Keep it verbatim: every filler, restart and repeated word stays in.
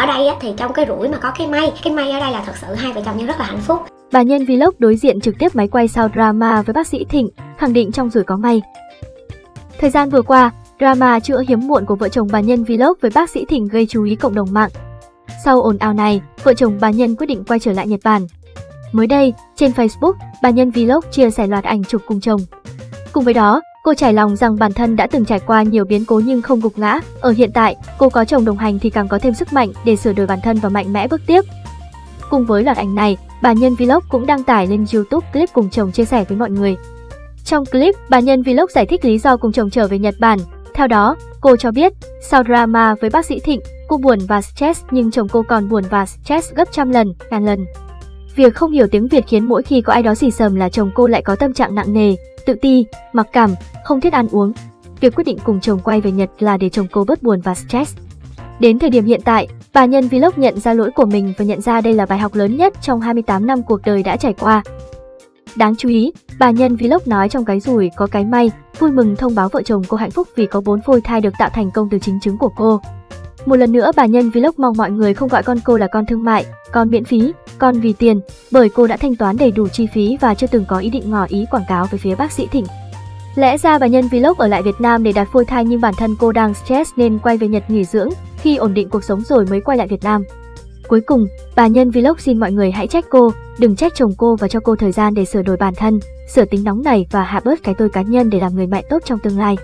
Ở đây thì trong cái rủi mà có cái may, cái may ở đây là thật sự hai vợ chồng nhau rất là hạnh phúc. Bà Nhân Vlog đối diện trực tiếp máy quay sau drama với bác sĩ Thịnh, khẳng định trong rủi có may. Thời gian vừa qua, drama chữa hiếm muộn của vợ chồng bà Nhân Vlog với bác sĩ Thịnh gây chú ý cộng đồng mạng. Sau ồn ào này, vợ chồng bà Nhân quyết định quay trở lại Nhật Bản. Mới đây, trên Facebook, bà Nhân Vlog chia sẻ loạt ảnh chụp cùng chồng. Cùng với đó, cô trải lòng rằng bản thân đã từng trải qua nhiều biến cố nhưng không gục ngã. Ở hiện tại, cô có chồng đồng hành thì càng có thêm sức mạnh để sửa đổi bản thân và mạnh mẽ bước tiếp. Cùng với loạt ảnh này, bà Nhân Vlog cũng đăng tải lên YouTube clip cùng chồng chia sẻ với mọi người. Trong clip, bà Nhân Vlog giải thích lý do cùng chồng trở về Nhật Bản. Theo đó, cô cho biết, sau drama với bác sĩ Thịnh, cô buồn và stress nhưng chồng cô còn buồn và stress gấp trăm lần, ngàn lần. Việc không hiểu tiếng Việt khiến mỗi khi có ai đó xì xầm là chồng cô lại có tâm trạng nặng nề, tự ti, mặc cảm, không thích ăn uống. Việc quyết định cùng chồng quay về Nhật là để chồng cô bớt buồn và stress. Đến thời điểm hiện tại, bà Nhân Vlog nhận ra lỗi của mình và nhận ra đây là bài học lớn nhất trong hai mươi tám năm cuộc đời đã trải qua. Đáng chú ý, bà Nhân Vlog nói trong cái rủi có cái may, vui mừng thông báo vợ chồng cô hạnh phúc vì có bốn phôi thai được tạo thành công từ chính trứng của cô. Một lần nữa, bà Nhân Vlog mong mọi người không gọi con cô là con thương mại, con miễn phí, con vì tiền, bởi cô đã thanh toán đầy đủ chi phí và chưa từng có ý định ngỏ ý quảng cáo với phía bác sĩ Thịnh. Lẽ ra bà Nhân Vlog ở lại Việt Nam để đặt phôi thai nhưng bản thân cô đang stress nên quay về Nhật nghỉ dưỡng, khi ổn định cuộc sống rồi mới quay lại Việt Nam. Cuối cùng, bà Nhân Vlog xin mọi người hãy trách cô, đừng trách chồng cô và cho cô thời gian để sửa đổi bản thân, sửa tính nóng này và hạ bớt cái tôi cá nhân để làm người mẹ tốt trong tương lai.